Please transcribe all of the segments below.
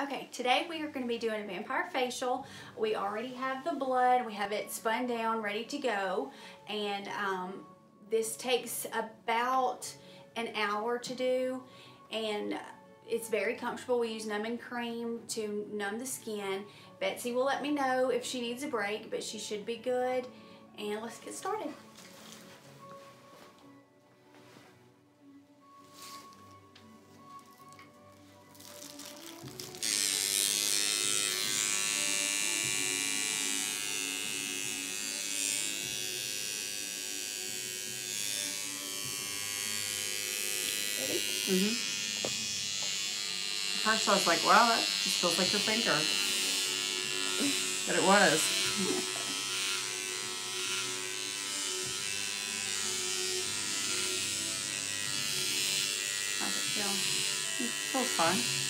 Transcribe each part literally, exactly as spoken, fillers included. Okay, today we are going to be doing a vampire facial. We already have the blood. We have it spun down, ready to go. And um, this takes about an hour to do. And it's very comfortable. We use numbing cream to numb the skin. Betsy will let me know if she needs a break, but she should be good. And let's get started. Mm-hmm. First I was like, wow, that just feels like your finger. But it was. How's it feel? It feels fine.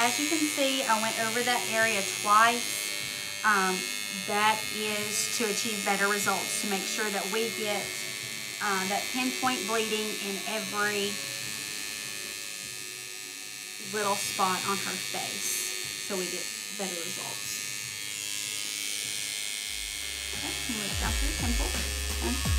As you can see, I went over that area twice. Um, that is to achieve better results, to make sure that we get uh, that pinpoint bleeding in every little spot on her face, so we get better results. Okay, move down to the temple. And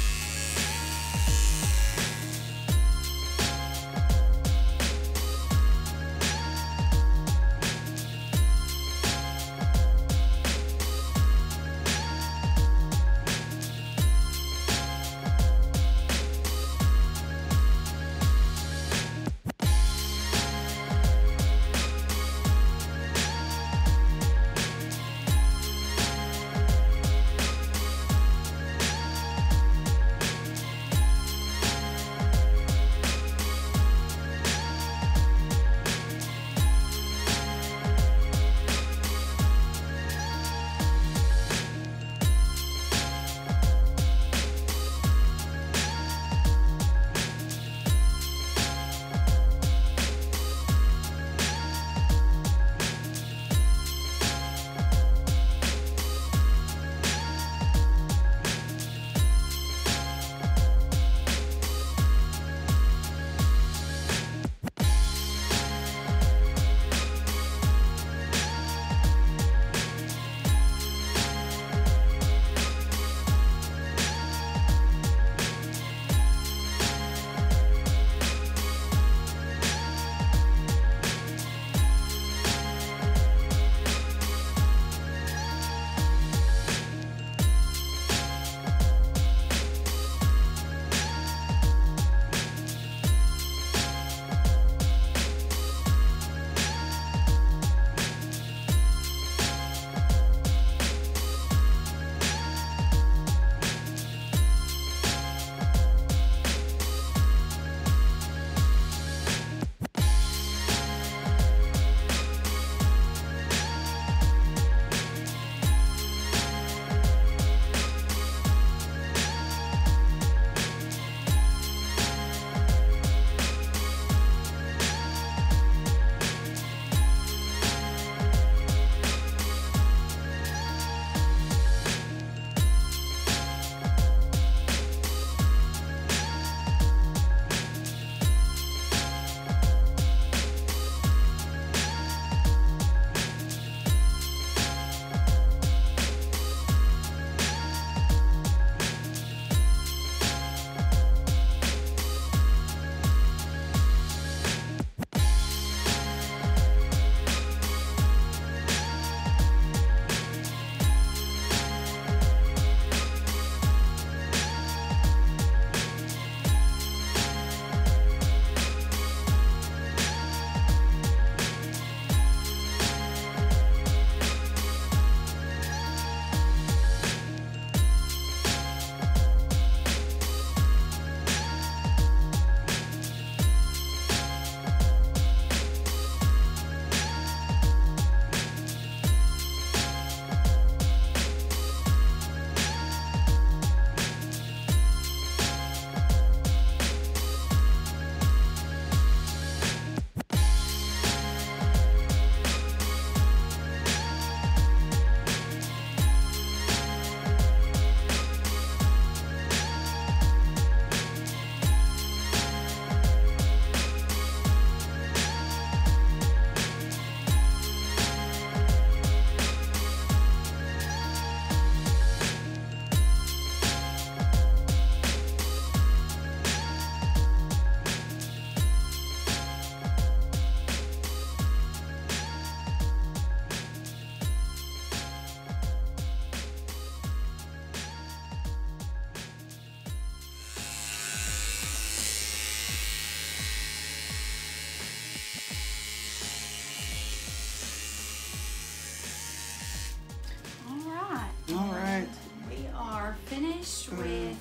All right. We are finished with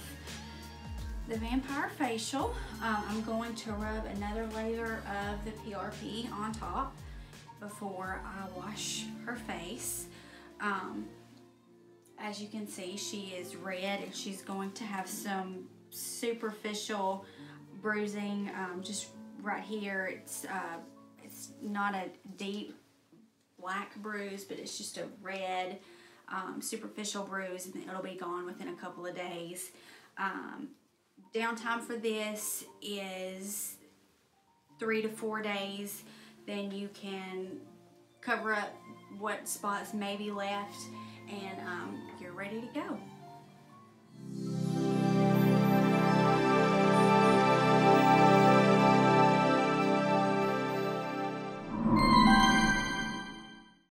the Vampire Facial. Um, I'm going to rub another layer of the P R P on top before I wash her face. Um, as you can see, she is red and she's going to have some superficial bruising um, just right here. It's, uh, it's not a deep black bruise, but it's just a red um, superficial bruise, and it'll be gone within a couple of days. Um, Downtime for this is three to four days. Then you can cover up what spots may be left, and um, you're ready to go.